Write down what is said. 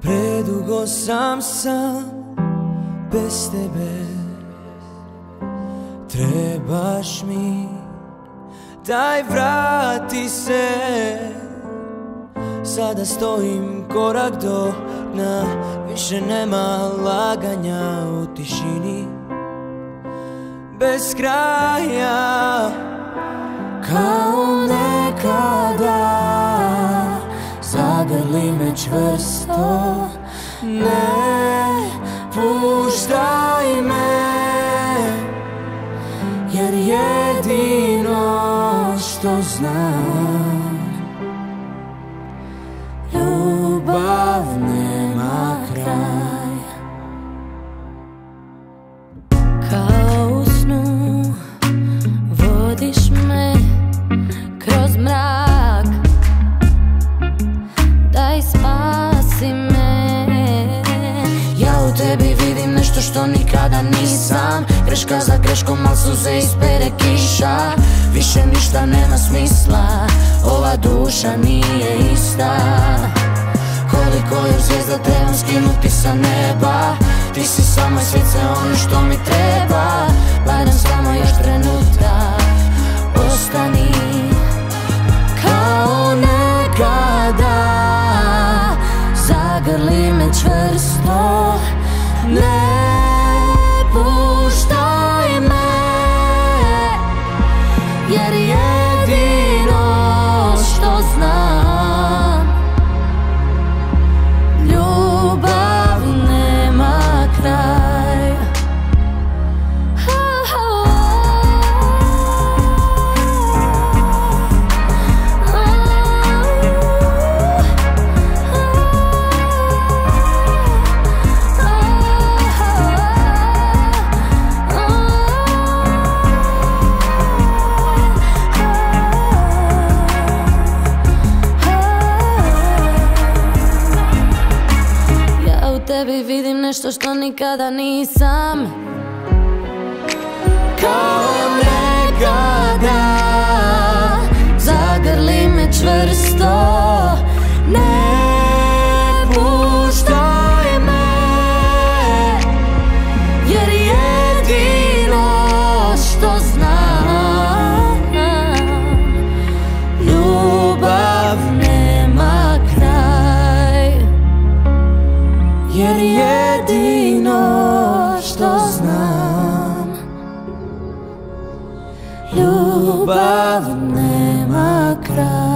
Predugozam sam bez tebe, trebaš mi, daj vrati se. Sada stojim korak do dna, više nema laganja u tišini bez kraja, kao nekada. Zagrli me čvrsto, ne puštaj me, jer jedino što znam, ljubav nema kraj. Kao u snu vodiš me kroz mrak, što nikada nisam. Greška za greškom, al suze ispere kiša. Više ništa nema smisla, ova duša nije ista. Koliko još zvijezda trebam skinuti sa neba, ti si samo srce ono što mi treba. Gledam samo još trenutak, ostani kao nekada. Zagrli me čvrsto, ne puštaj me, jer jedino što znam, ljubav nema kraj. Vidim nešto što nikada nisam, kao nekada. Zagrli me čvrsto, ne puštaj me, jer jedino što znam, ljubav nema kraj, jer jedino što znam, ljubav nema kraj.